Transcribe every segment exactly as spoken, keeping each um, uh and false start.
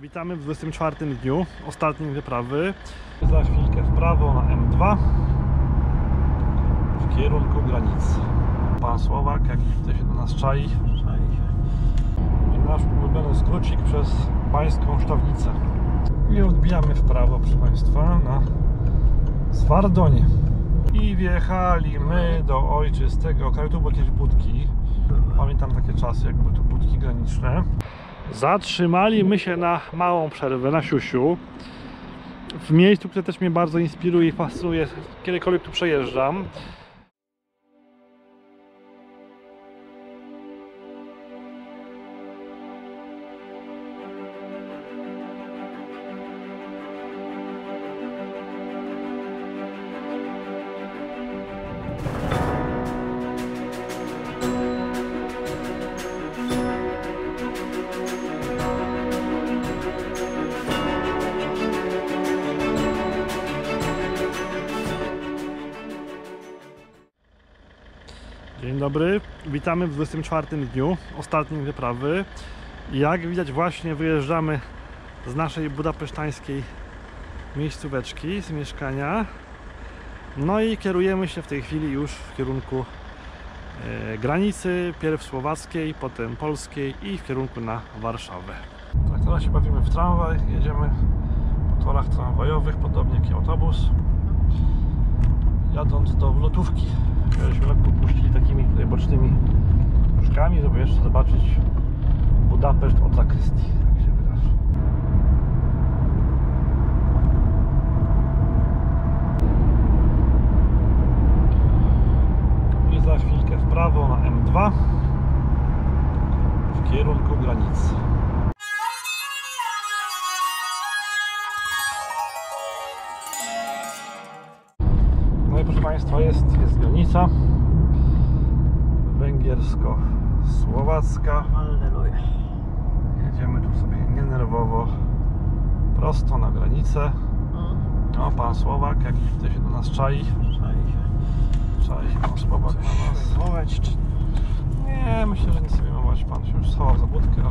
Witamy w dwudziestym czwartym dniu ostatniej wyprawy. Za chwilkę w prawo na M dwa w kierunku granicy. Pan Słowak jakiś tutaj się do nas czai. I nasz ulubiony skrócik przez pańską Sztawnicę. I odbijamy w prawo, proszę Państwa, na Zwardoń. I wjechali my do ojczystego kraju. Tu były jakieś budki. Pamiętam takie czasy, jak były tu budki graniczne. Zatrzymali my się na małą przerwę, na siusiu, w miejscu, które też mnie bardzo inspiruje i fascynuje, kiedykolwiek tu przejeżdżam. Dzień dobry, witamy w dwudziestym czwartym dniu ostatniej wyprawy. Jak widać, właśnie wyjeżdżamy z naszej budapesztańskiej miejscóweczki, z mieszkania. No i kierujemy się w tej chwili już w kierunku e, granicy, pierw słowackiej, potem polskiej i w kierunku na Warszawę. Tak, teraz się bawimy w tramwaj, jedziemy po torach tramwajowych, podobnie jak i autobus, jadąc do lotówki. Żeśmy lekko puścili takimi tutaj bocznymi dróżkami, żeby jeszcze zobaczyć Budapeszt od zakrystii, jak się wydarzy. I za chwilkę w prawo na M dwa w kierunku granicy. Państwa, jest, jest granica węgiersko-słowacka. Jedziemy tu sobie nienerwowo prosto na granicę. No, pan Słowak jakiś tutaj się do nas czai. Czai się pan Słowak na nas. Nie, myślę, że nic sobie mować. Pan się już schował za budkę. Nie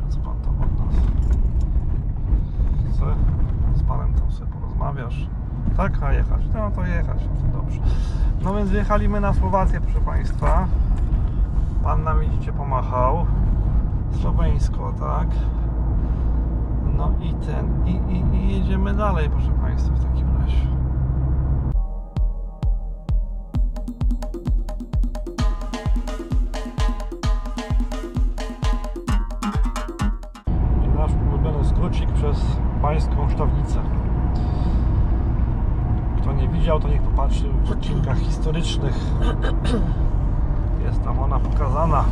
wiem, co pan tam od nas chce. Z panem tam sobie porozmawiasz. Tak, a jechać? No to jechać, no to dobrze. No więc wjechaliśmy na Słowację, proszę Państwa. Pan nam, widzicie, pomachał. Słoweńsko, tak. No i ten, i, i, i jedziemy dalej, proszę Państwa, w takim razie. I nasz ulubiony skrócik przez pańską Sztawnicę. Kto nie widział, to niech popatrzy w odcinkach historycznych. Jest tam ona pokazana.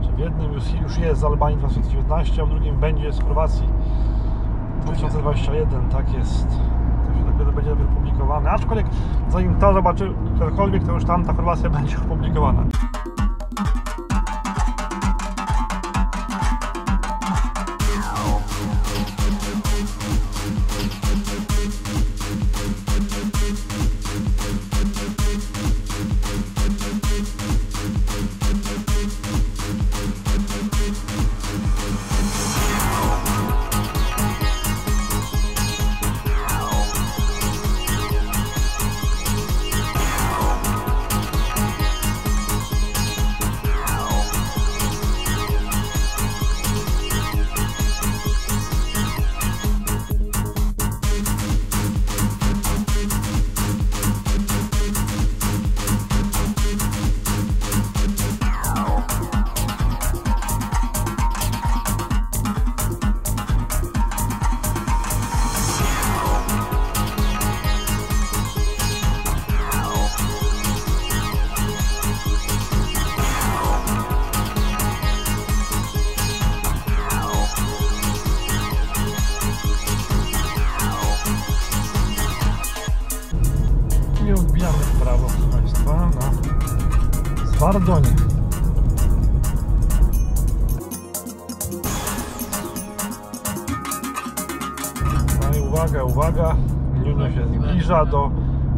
Że w jednym już jest z Albanii dwa tysiące dziewiętnaście, a w drugim będzie z Chorwacji dwa tysiące dwadzieścia jeden. Tak jest. To się dopiero będzie wypublikowane. Aczkolwiek zanim to zobaczy ktokolwiek, to już tam ta Chorwacja będzie opublikowana. Zwardoń. No i uwaga, uwaga, Niuño się zbliża do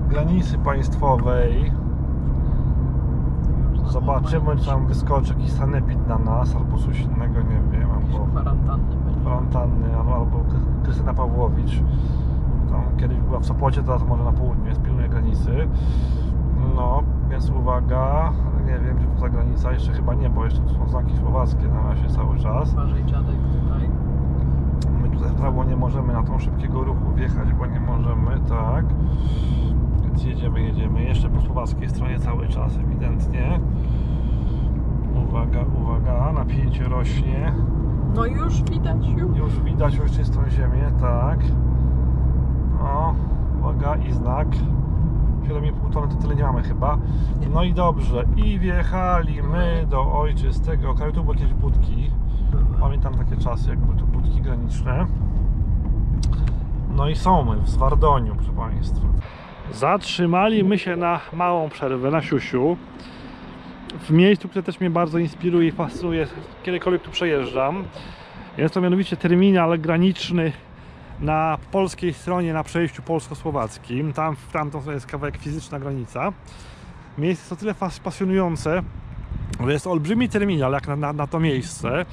granicy państwowej. zobaczymy, czy tam wyskoczy jakiś sanepid na nas, albo coś innego, nie wiem, albo kwarantanny, albo Krystyna Pawłowicz. Tam kiedyś była w Sopocie, teraz może na południu, jest, pilnuje granicy. No, więc uwaga, nie wiem, czy to ta granica, jeszcze chyba nie, bo jeszcze tu są znaki słowackie na razie cały czas. Uważaj, dziadek, tutaj. My tutaj w prawo nie możemy na tą szybkiego ruchu wjechać, bo nie możemy, tak. Więc jedziemy, jedziemy, jeszcze po słowackiej stronie cały czas, ewidentnie. Uwaga, uwaga, napięcie rośnie. No już widać, już. Już widać, już czystą ziemię, tak. No, uwaga i znak. siedem i pół tony to tyle nie mamy chyba. No i dobrze, i wjechali my do ojczystego kraju. Tu były jakieś budki, pamiętam takie czasy, jak były tu budki graniczne. No i są my w Zwardoniu, proszę Państwa. Zatrzymali my się na małą przerwę, na siusiu, w miejscu, które też mnie bardzo inspiruje i fascynuje, kiedykolwiek tu przejeżdżam. Jest to mianowicie terminal graniczny na polskiej stronie, na przejściu polsko-słowackim. Tam w tamtą stronę jest kawałek fizyczna granica. Miejsce jest o tyle pasjonujące, że jest olbrzymi terminal jak na, na, na to miejsce,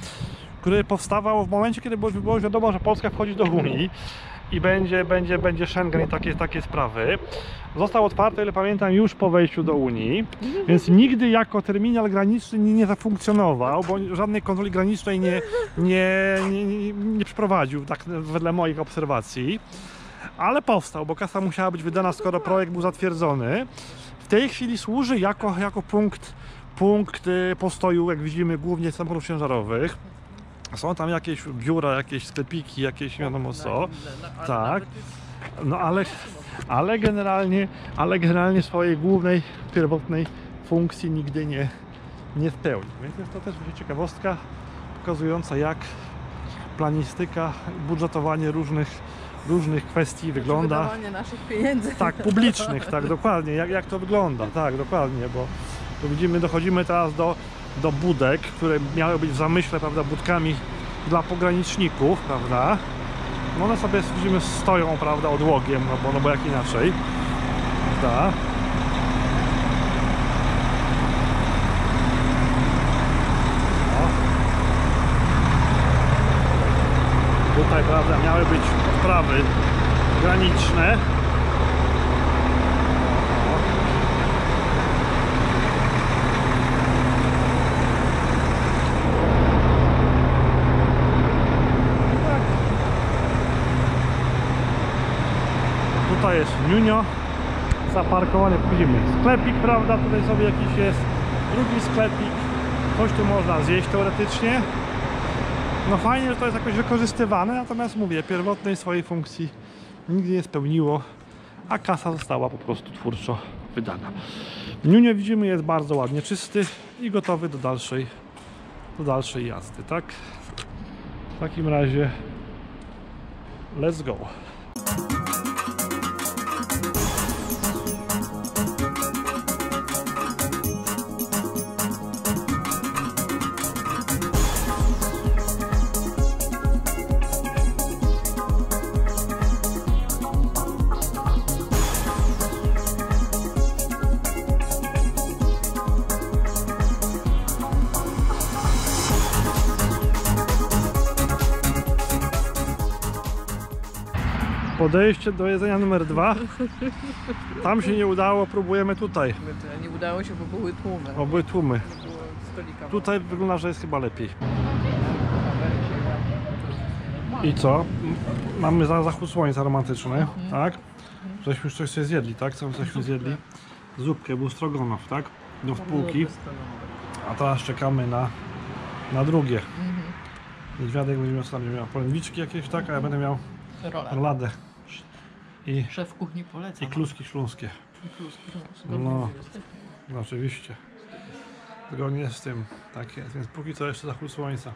który powstawał w momencie, kiedy było, było wiadomo, że Polska wchodzi do Unii i będzie, będzie, będzie Schengen i takie, takie sprawy. Został otwarty, ile pamiętam, już po wejściu do Unii, więc nigdy jako terminal graniczny nie, nie zafunkcjonował, bo żadnej kontroli granicznej nie, nie, nie, nie, nie przeprowadził, tak wedle moich obserwacji. Ale powstał, bo kasa musiała być wydana, skoro projekt był zatwierdzony. W tej chwili służy jako, jako punkt, punkt postoju, jak widzimy, głównie samochodów ciężarowych. Są tam jakieś biura, jakieś sklepiki, jakieś nie wiadomo co. Tak. No ale, ale generalnie, ale generalnie swojej głównej, pierwotnej funkcji nigdy nie, nie spełnił. Więc jest to też ciekawostka pokazująca, jak planistyka, budżetowanie różnych, różnych kwestii wygląda. Wydawanie naszych pieniędzy. Tak, publicznych, tak, dokładnie. Jak, jak to wygląda, tak, dokładnie, bo to widzimy, dochodzimy teraz do do budek, które miały być w zamyśle, prawda, budkami dla pograniczników, prawda? No one sobie, widzimy, stoją, prawda, odłogiem, no bo, no bo jak inaczej, prawda? No. Tutaj, prawda, miały być odprawy graniczne. Tutaj jest Niuño, zaparkowane, widzimy sklepik, prawda, tutaj sobie jakiś jest, drugi sklepik, coś tu można zjeść teoretycznie. No fajnie, że to jest jakoś wykorzystywane, natomiast mówię, pierwotnej swojej funkcji nigdy nie spełniło, a kasa została po prostu twórczo wydana. Niuño, widzimy, jest bardzo ładnie czysty i gotowy do dalszej, do dalszej jazdy, tak? W takim razie let's go! Podejście do jedzenia numer dwa. Tam się nie udało, próbujemy tutaj. Nie udało się, bo były tłumy. Bo były tłumy. Tutaj wygląda, że jest chyba lepiej. I co? Mamy zachód słońca romantyczny, tak? Żeśmy już coś sobie zjedli, tak? Co żeśmy zjedli? Zupkę, był strogonow, tak? Do wpółki. A teraz czekamy na, na drugie. Niedźwiadek będzie miał, sam miał polędwiczki jakieś, tak? A ja będę miał roladę. I szef kuchni poleca. I kluski śląskie. I kluski śląskie. No, no oczywiście. Zgodnie z tym. Tak jest. Więc póki co jeszcze zachód słońca.